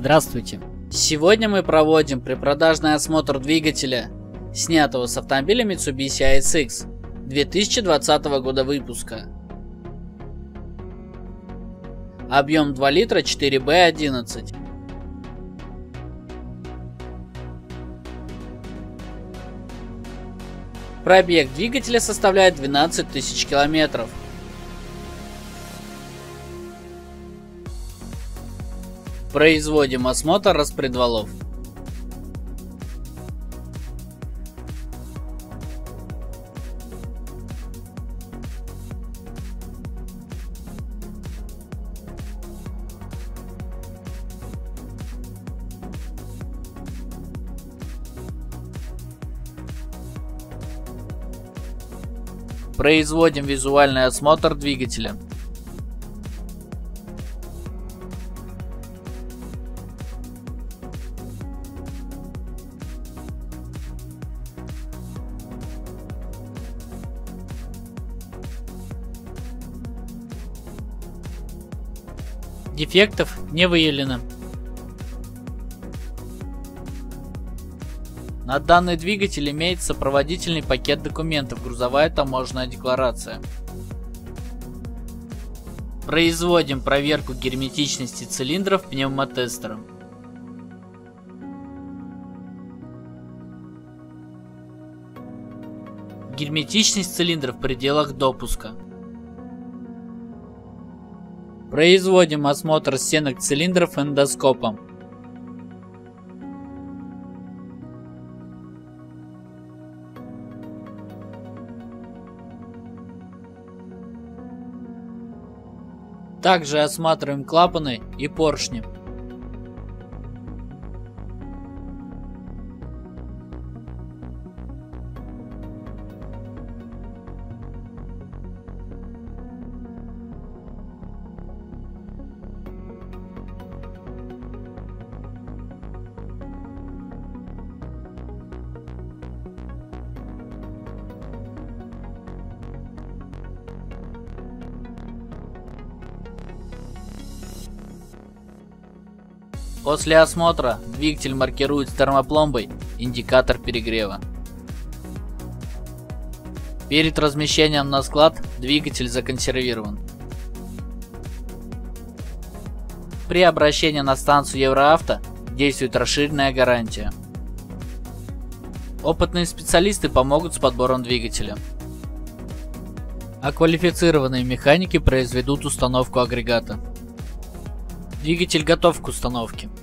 Здравствуйте! Сегодня мы проводим препродажный осмотр двигателя, снятого с автомобиля Mitsubishi ASX 2020 года выпуска. Объем 2 литра 4B11. Пробег двигателя составляет 12 тысяч километров. Производим осмотр распредвалов. Производим визуальный осмотр двигателя. Дефектов не выявлено. На данный двигатель имеется сопроводительный пакет документов, грузовая таможенная декларация. Производим проверку герметичности цилиндров пневмотестером. Герметичность цилиндров в пределах допуска. Производим осмотр стенок цилиндров эндоскопом. Также осматриваем клапаны и поршни. После осмотра двигатель маркирует термопломбой индикатор перегрева. Перед размещением на склад двигатель законсервирован. При обращении на станцию Евроавто действует расширенная гарантия. Опытные специалисты помогут с подбором двигателя, а квалифицированные механики произведут установку агрегата. Двигатель готов к установке.